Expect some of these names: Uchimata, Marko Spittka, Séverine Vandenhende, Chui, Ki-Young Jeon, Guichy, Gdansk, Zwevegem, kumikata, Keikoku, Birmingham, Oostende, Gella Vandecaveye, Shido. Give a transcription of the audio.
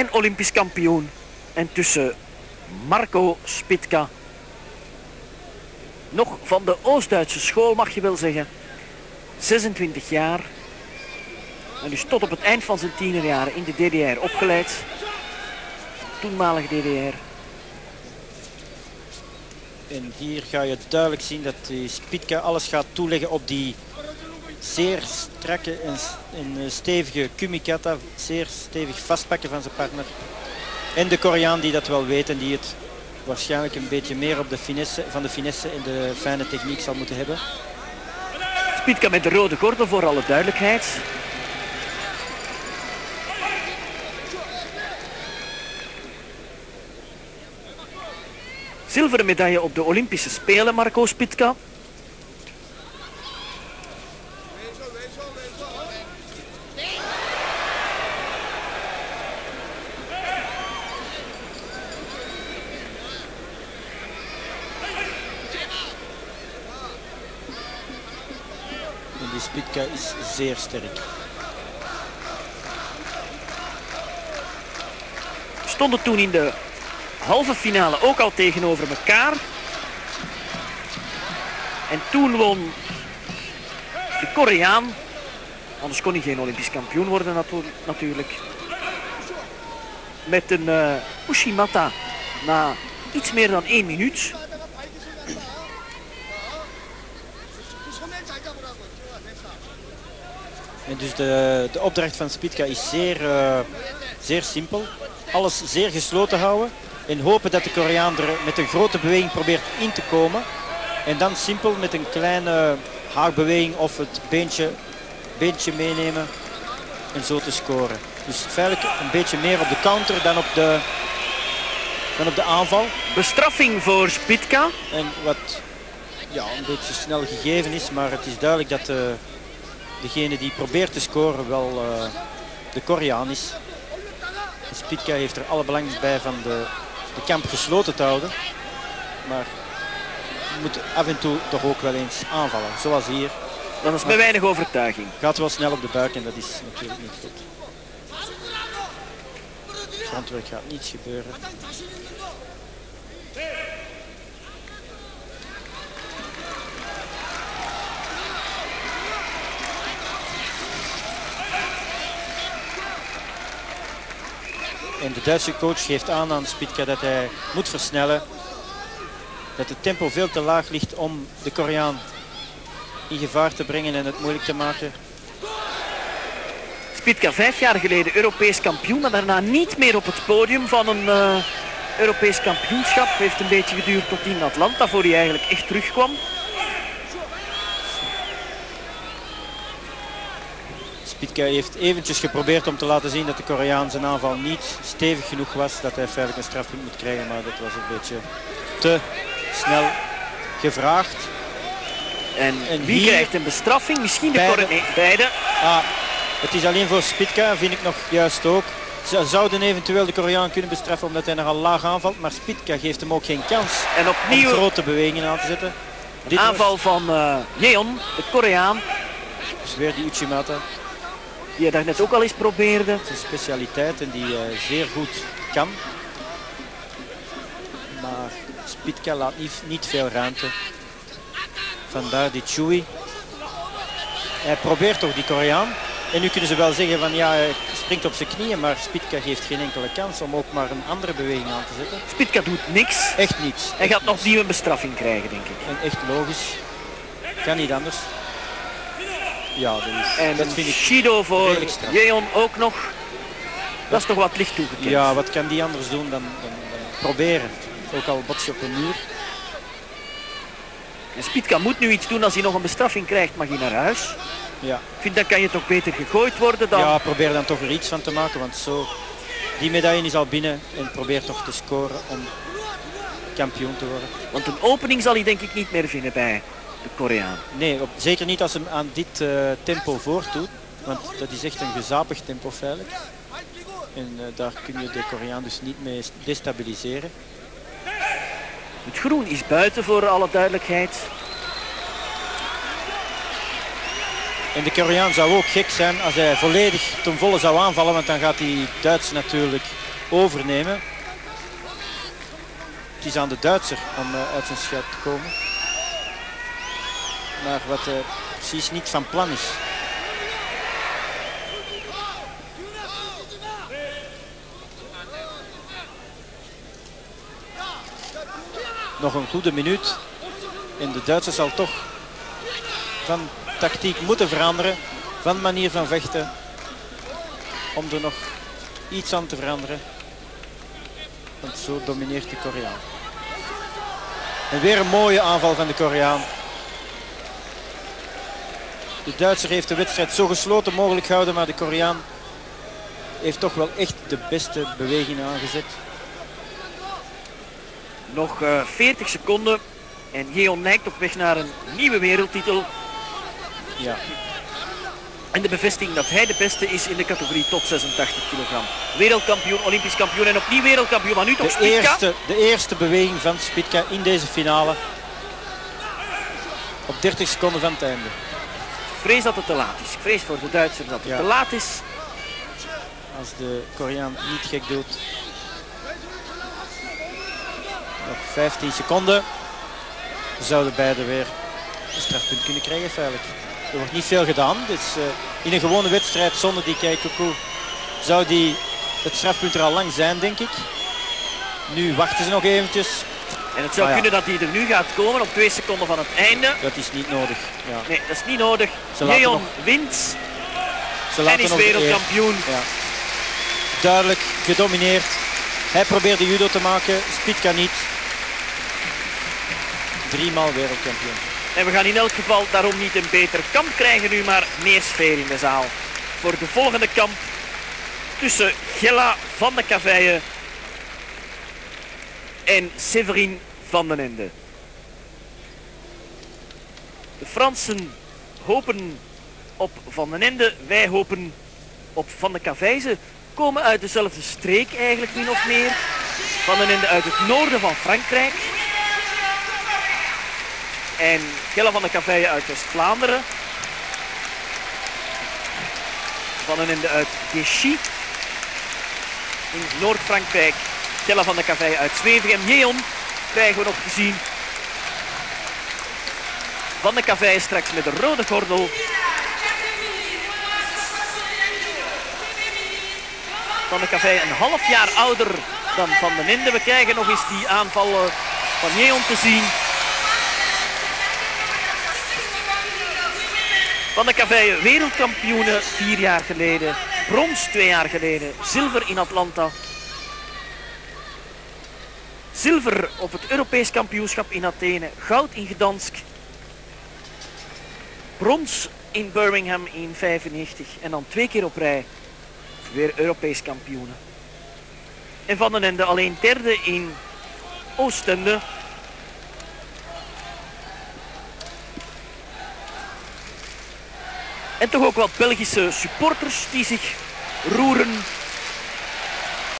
en Olympisch kampioen. En tussen Marko Spittka, nog van de Oost-Duitse school mag je wel zeggen, 26 jaar. En dus tot op het eind van zijn tienerjaren in de DDR opgeleid. Toenmalig DDR. En hier ga je duidelijk zien dat Spittka alles gaat toeleggen op die zeer strakke en stevige kumikata. Zeer stevig vastpakken van zijn partner. En de Koreaan die dat wel weet en die het waarschijnlijk een beetje meer op de finesse, van de finesse en de fijne techniek zal moeten hebben. Spittka met de rode gordel voor alle duidelijkheid. Zilveren medaille op de Olympische Spelen, Marko Spittka. En die Spittka is zeer sterk. We stonden toen in de halve finale ook al tegenover elkaar. En toen won de Koreaan. Anders kon hij geen Olympisch kampioen worden natuurlijk. Met een Uchimata na iets meer dan 1 minuut. En dus de opdracht van Spittka is zeer simpel. Alles zeer gesloten houden. En hopen dat de Koreaan er met een grote beweging probeert in te komen. En dan simpel met een kleine haakbeweging of het beentje meenemen. En zo te scoren. Dus feitelijk een beetje meer op de counter dan op de aanval. Bestraffing voor Spittka. En wat ja, een beetje snel gegeven is. Maar het is duidelijk dat degene die probeert te scoren wel de Koreaan is. Spittka heeft er alle belang bij van de kamp gesloten te houden. Maar moet af en toe toch ook wel eens aanvallen, zoals hier. Dan is bij weinig overtuiging. Gaat wel snel op de buik en dat is natuurlijk niet goed. Het antwoord gaat niets gebeuren. En de Duitse coach geeft aan Spittka dat hij moet versnellen. Dat het tempo veel te laag ligt om de Koreaan in gevaar te brengen en het moeilijk te maken. Spittka 5 jaar geleden Europees kampioen, maar daarna niet meer op het podium van een Europees kampioenschap. Heeft een beetje geduurd tot in Atlanta, voor hij eigenlijk echt terugkwam. Spittka heeft eventjes geprobeerd om te laten zien dat de Koreaan zijn aanval niet stevig genoeg was. Dat hij feitelijk een strafpunt moet krijgen, maar dat was een beetje te snel gevraagd. En wie krijgt een bestraffing? Misschien de Koreaan. Nee, beide. Ah, het is alleen voor Spittka, vind ik nog juist ook. Ze zouden eventueel de Koreaan kunnen bestraffen omdat hij nogal laag aanvalt. Maar Spittka geeft hem ook geen kans en opnieuw om grote bewegingen aan te zetten. De aanval van Jeon, de Koreaan. Dus weer die Uchimata. Die hij daarnet ook al eens probeerde. Het is een specialiteit en die zeer goed kan. Maar Spittka laat niet veel ruimte. Vandaar die Chui. Hij probeert toch die Koreaan. En nu kunnen ze wel zeggen van ja, hij springt op zijn knieën. Maar Spittka geeft geen enkele kans om ook maar een andere beweging aan te zetten. Spittka doet niks. Echt niets. Hij gaat nog nieuw een bestraffing krijgen, denk ik. En echt logisch. Kan niet anders. Ja, dat vind ik Shido voor Jeon ook nog. Dat is toch wat licht toegekend. Ja, wat kan die anders doen dan proberen. Ook al bots je op een muur. En Spittka moet nu iets doen. Als hij nog een bestraffing krijgt, mag hij naar huis. Ja. Ik vind, dan kan je toch beter gegooid worden dan... Ja, probeer dan toch er iets van te maken. Want zo, die medaille is al binnen en probeer toch te scoren om kampioen te worden. Want een opening zal hij denk ik niet meer vinden bij... de Koreaan. Nee, zeker niet als hem aan dit tempo voortdoet. Want dat is echt een gezapig tempo feitelijk. En daar kun je de Koreaan dus niet mee destabiliseren. Het groen is buiten voor alle duidelijkheid. En de Koreaan zou ook gek zijn als hij volledig ten volle zou aanvallen. Want dan gaat die Duits natuurlijk overnemen. Het is aan de Duitser om uit zijn schijf te komen. Maar wat precies niet van plan is. Nog een goede minuut. En de Duitser zal toch van tactiek moeten veranderen. Van manier van vechten. Om er nog iets aan te veranderen. Want zo domineert de Koreaan. En weer een mooie aanval van de Koreaan. De Duitser heeft de wedstrijd zo gesloten mogelijk gehouden. Maar de Koreaan heeft toch wel echt de beste bewegingen aangezet. Nog 40 seconden. En Jeon neigt op weg naar een nieuwe wereldtitel. Ja. En de bevestiging dat hij de beste is in de categorie tot 86 kilogram. Wereldkampioen, olympisch kampioen en opnieuw wereldkampioen. Maar nu toch Spittka. De eerste beweging van Spittka in deze finale. Op 30 seconden van het einde. Ik vrees dat het te laat is. Ik vrees voor de Duitsers dat het te laat is. Als de Koreaan niet gek doet. Nog 15 seconden. Zouden beide weer een strafpunt kunnen krijgen feitelijk. Er wordt niet veel gedaan. Dus, in een gewone wedstrijd zonder die Keikoku zou die het strafpunt er al lang zijn, denk ik. Nu wachten ze nog eventjes. En het zou kunnen dat hij er nu gaat komen op 2 seconden van het einde. Dat is niet nodig. Ja. Nee, dat is niet nodig. Jeon wint en is wereldkampioen. Ja. Duidelijk gedomineerd. Hij probeerde judo te maken, Spittka niet. 3-maal wereldkampioen. En we gaan in elk geval daarom niet een beter kamp krijgen nu, maar meer sfeer in de zaal. Voor de volgende kamp tussen Gella Vandecaveye en Séverine Vandenhende. De Fransen hopen op Vandenhende, wij hopen op Vandecaveye. Ze komen uit dezelfde streek eigenlijk min of meer. Vandenhende uit het noorden van Frankrijk. En Gella Vandecaveye uit West-Vlaanderen. Vandenhende uit Guichy. In Noord-Frankrijk. Gella Vandecaveye uit Zwevegem. Jeon krijgen we nog te zien. Vandecaveye straks met de rode gordel. Vandecaveye een half jaar ouder dan Vandenhende. We krijgen nog eens die aanvallen van Jeon te zien. Vandecaveye wereldkampioene 4 jaar geleden, brons 2 jaar geleden, zilver in Atlanta. Zilver op het Europees kampioenschap in Athene, goud in Gdansk. Brons in Birmingham in 1995 en dan 2 keer op rij weer Europees kampioene. En Vandenhende alleen 3e in Oostende. En toch ook wat Belgische supporters die zich roeren.